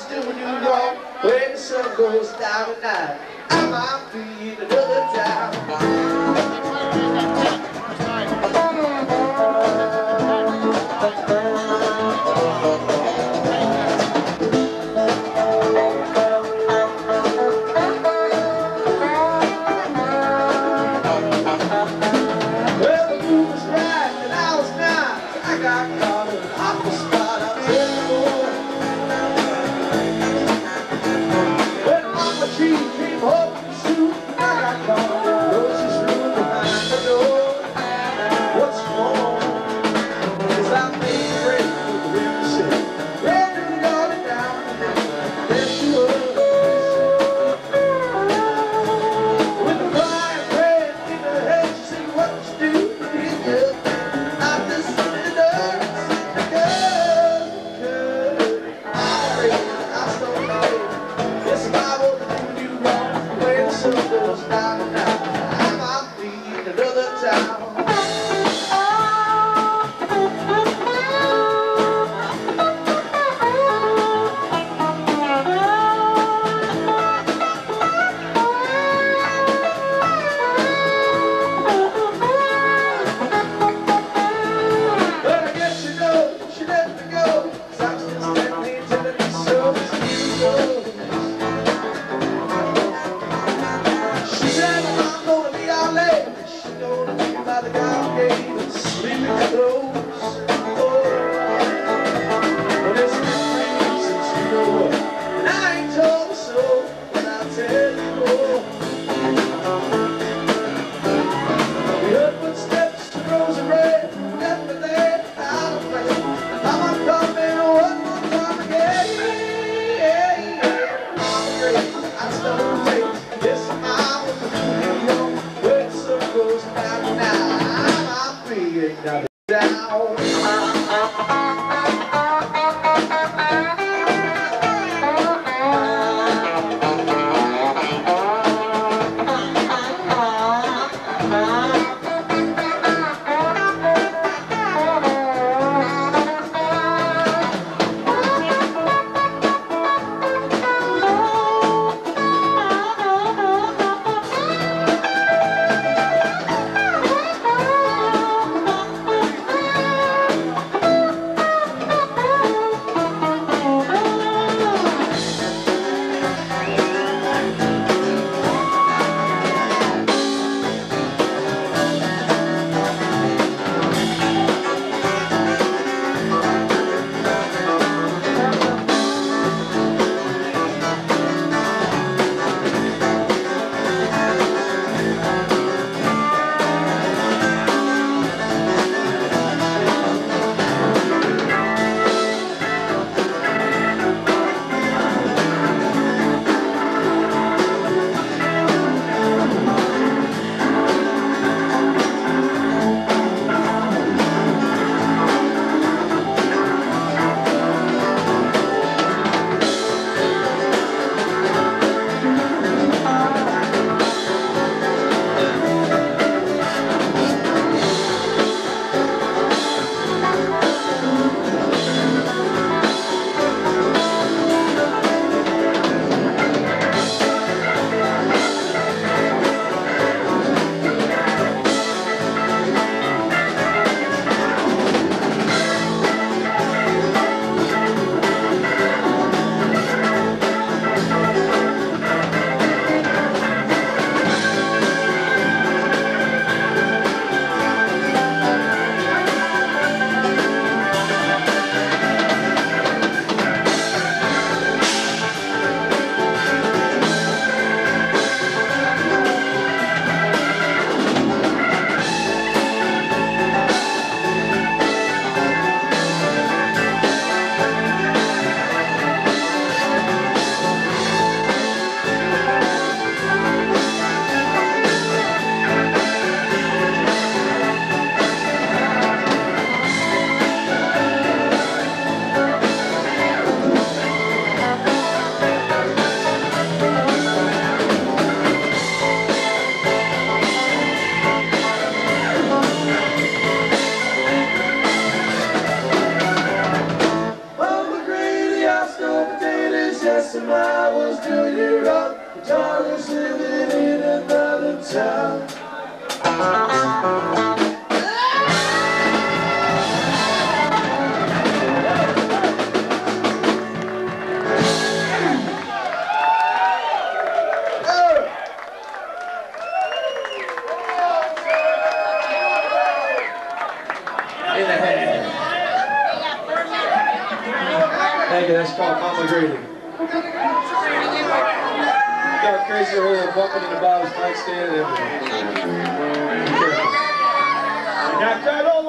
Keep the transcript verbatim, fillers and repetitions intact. else do you know when the sun goes down at night? I'm out feet another time. Well, the moon was right and I was nine. I got caught in an awful spot. I tell you boy. When Mama G came home from school, I got caught in the rose's room behind the door. What's wrong is I made a break with the river city. Ran the daughter down the river. There she was. With the flying bread in her head, she said, what you do for me good? I just down. living in another town. Thank you, that's called Mama Grady. Got crazy hair, bumping in the bottles, nightstand, and everything. Got that old.